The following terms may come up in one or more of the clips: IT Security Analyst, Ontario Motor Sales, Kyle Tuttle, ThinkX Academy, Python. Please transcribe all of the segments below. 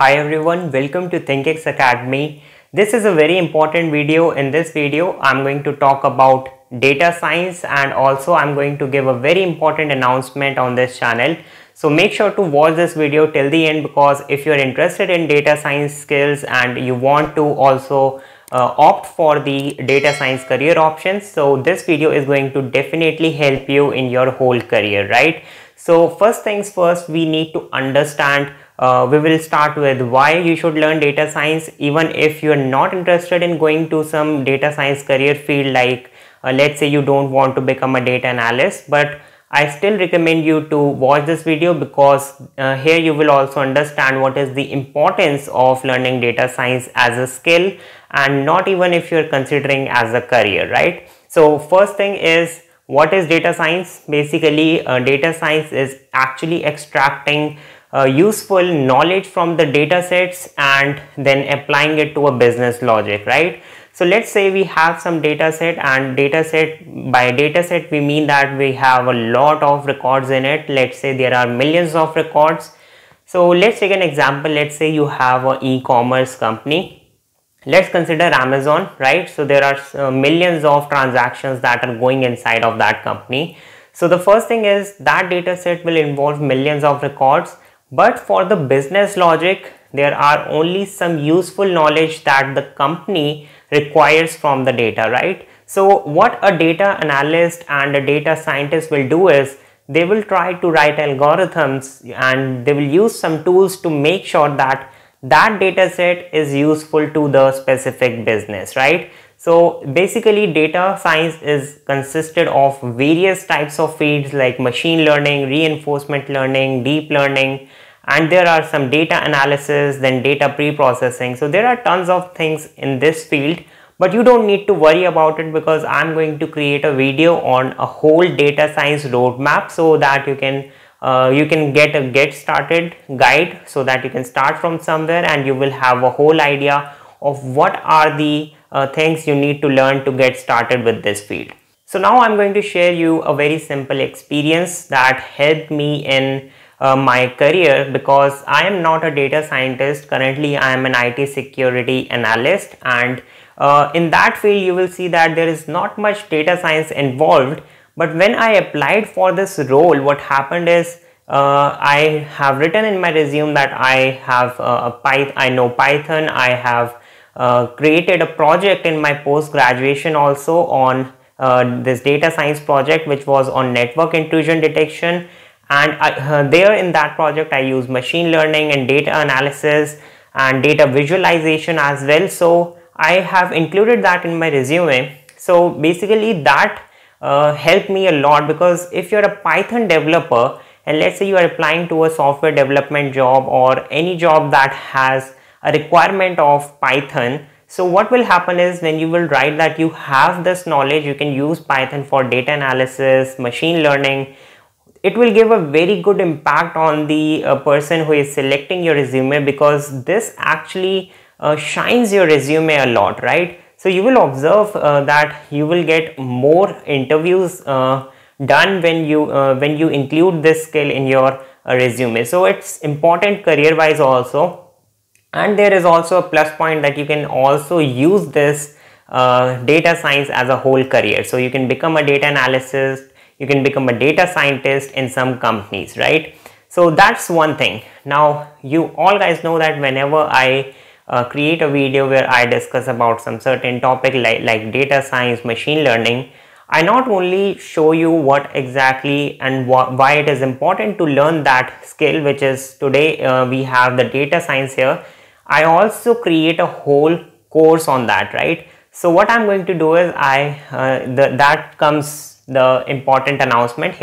Hi everyone, welcome to ThinkX Academy. This is a very important video. In this video, I'm going to talk about data science and also I'm going to give a very important announcement on this channel. So make sure to watch this video till the end because if you're interested in data science skills and you want to also opt for the data science career options, so this video is going to definitely help you in your whole career, right? So first things first, we need to understand we will start with why you should learn data science even if you are not interested in going to some data science career field, like let's say you don't want to become a data analyst, but I still recommend you to watch this video because here you will also understand what is the importance of learning data science as a skill and not even if you're considering as a career, right? So first thing is, what is data science? Basically, data science is actually extracting useful knowledge from the data sets and then applying it to a business logic, right? So let's say we have some data set, and by data set we mean that we have a lot of records in it. Let's say there are millions of records. So let's take an example. Let's say you have an e-commerce company. Let's consider Amazon, right? So there are millions of transactions that are going inside of that company. So the first thing is that data set will involve millions of records, but for the business logic there are only some useful knowledge that the company requires from the data, right? So what a data analyst and a data scientist will do is they will try to write algorithms and they will use some tools to make sure that that data set is useful to the specific business, right? So basically data science is consisted of various types of fields like machine learning, reinforcement learning, deep learning, and there are some data analysis, then data pre-processing. So there are tons of things in this field, but you don't need to worry about it because I'm going to create a video on a whole data science roadmap so that you can get a get started guide so that you can start from somewhere and you will have a whole idea of what are the things you need to learn to get started with this field. So now I'm going to share you a very simple experience that helped me in my career, because I am not a data scientist. Currently I am an IT security analyst, and in that field you will see that there is not much data science involved. But when I applied for this role, what happened is I have written in my resume that I have I know Python. I have created a project in my post graduation also on this data science project, which was on network intrusion detection. And there in that project I use machine learning and data analysis and data visualization as well. So I have included that in my resume. So basically that helped me a lot, because if you're a Python developer and let's say you are applying to a software development job or any job that has a requirement of Python, so what will happen is when you will write that you have this knowledge, you can use Python for data analysis, machine learning, it will give a very good impact on the person who is selecting your resume, because this actually shines your resume a lot, right? So you will observe that you will get more interviews done when you include this skill in your resume. So it's important career wise also, and there is also a plus point that you can also use this data science as a whole career. So you can become a data analyst, you can become a data scientist in some companies, right? So that's one thing. Now you all guys know that whenever I create a video where I discuss about some certain topic like data science, machine learning, I not only show you what exactly and why it is important to learn that skill, which is today we have the data science here, I also create a whole course on that, right? So what I'm going to do is here comes the important announcement.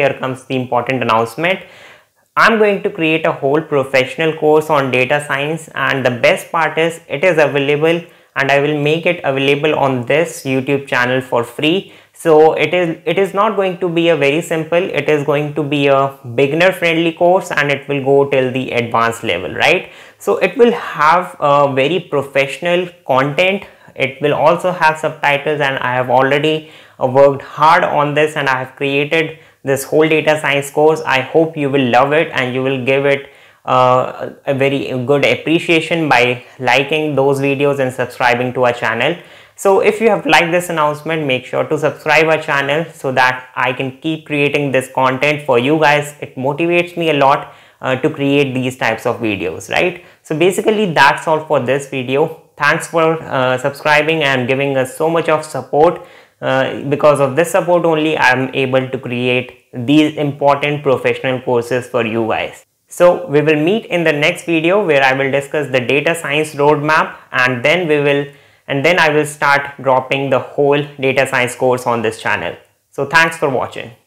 I'm going to create a whole professional course on data science, and the best part is it is available and I will make it available on this YouTube channel for free. So it is not going to be a very simple, it is going to be a beginner friendly course, and it will go till the advanced level, right? So it will have a very professional content. It will also have subtitles, and I have already worked hard on this and I have created this whole data science course. I hope you will love it and you will give it a very good appreciation by liking those videos and subscribing to our channel. So if you have liked this announcement, make sure to subscribe our channel so that I can keep creating this content for you guys. It motivates me a lot to create these types of videos, right? So basically that's all for this video. Thanks for subscribing and giving us so much of support. Because of this support only, I am able to create these important professional courses for you guys. So we will meet in the next video where I will discuss the data science roadmap, and then I will start dropping the whole data science course on this channel. So thanks for watching.